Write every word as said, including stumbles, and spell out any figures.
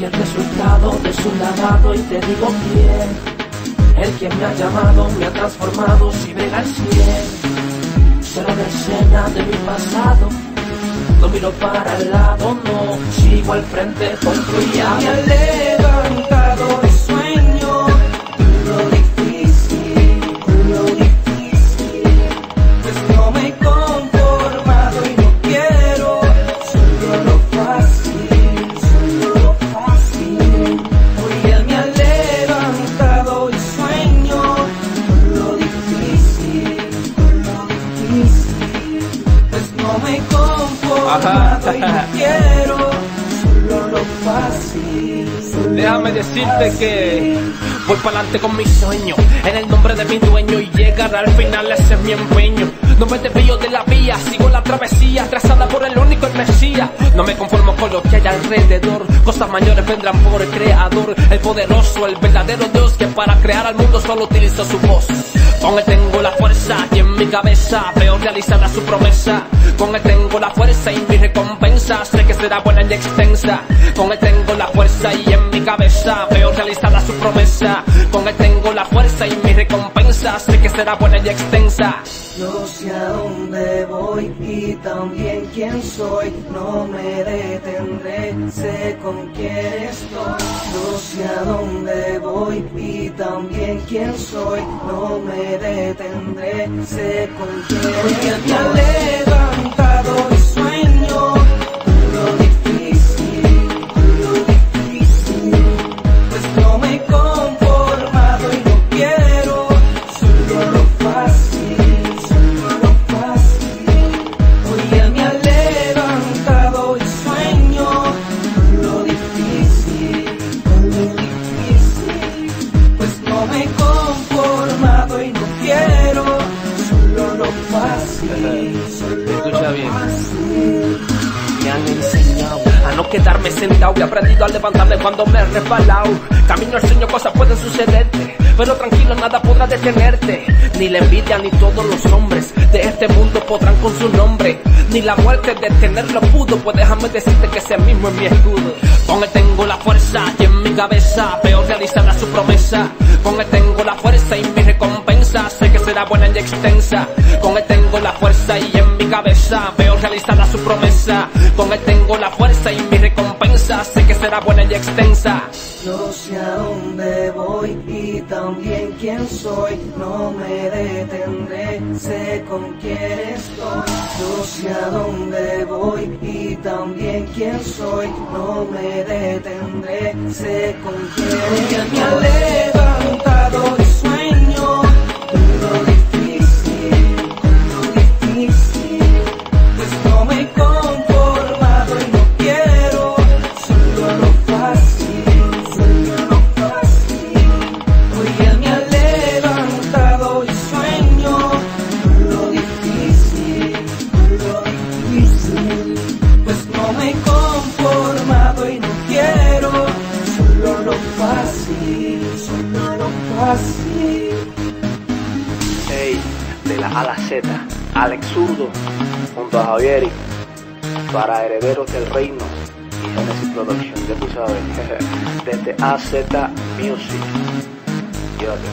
soy el resultado de su lavado y te digo quién. El quien me ha llamado, me ha transformado, si me al cien. Será una escena de mi pasado, no miro para el lado, no, sigo al frente construyendo. Me ha levantado el sueño, lo difícil, lo difícil, pues no me he conformado y no quiero, solo lo fácil, solo lo fácil. Hoy él me ha levantado el sueño, lo difícil, lo difícil, pues no me he conformado. Ajá. Quiero solo lo fácil. Déjame decirte que voy pa'lante con mis sueños, en el nombre de mi dueño, y llegar al final ese es mi empeño. No me desvío de la vía, sigo la travesía trazada por el único, el Mesías. No me conformo con lo que hay alrededor, cosas mayores vendrán por el Creador, el poderoso, el verdadero Dios, que para crear al mundo solo utilizó su voz. Con él tengo la fuerza y en mi cabeza veo realizada su promesa. Con él tengo la fuerza y mi recompensa sé que será buena y extensa. Con él tengo la fuerza y en mi cabeza veo realizada su promesa. Con él tengo la fuerza y mi recompensa sé que será buena y extensa. No sé a dónde voy y también quién soy, no me detendré, sé con quién estoy. No sé a dónde voy y también quién soy, no me detendré, sé con quién estoy. Me ha levantado el sueño, lo difícil, lo difícil, pues no me he conformado y no quiero, solo lo fácil. Escucha bien. Me han enseñado a no quedarme sentado, he aprendido a levantarme cuando me he resbalado. Camino al sueño, cosas pueden sucederte, pero tranquilo, nada podrá detenerte. Ni la envidia ni todos los hombres de este mundo podrán con su nombre, ni la muerte detenerlo pudo, pues déjame decirte que ese mismo es mi escudo. Con él tengo la fuerza y en mi cabeza veo realizada su promesa. Con él tengo la fuerza y mi recompensa sé que será buena y extensa. Con él tengo la fuerza y en mi cabeza veo realizada su promesa. Con él tengo la fuerza y mi recompensa sé que será buena y extensa. No sé a dónde voy y también quién soy, no me detendré, sé con quién estoy. No sé a dónde voy y también quién soy, no me detendré, sé con quién estoy. Me ha levantado el sueño, lo difícil, lo difícil, pues no me he conformado y no quiero, solo lo fácil, solo lo fácil. Hoy él me ha levantado el sueño, lo difícil, lo difícil, pues no me he conformado y no quiero, solo lo fácil, solo lo fácil. Hey, de la A a la Z, Alex Zurdo junto a Javieri para Herederos del Reino y Genesis Productions, ya tú sabes, desde A Z Music. Llévate.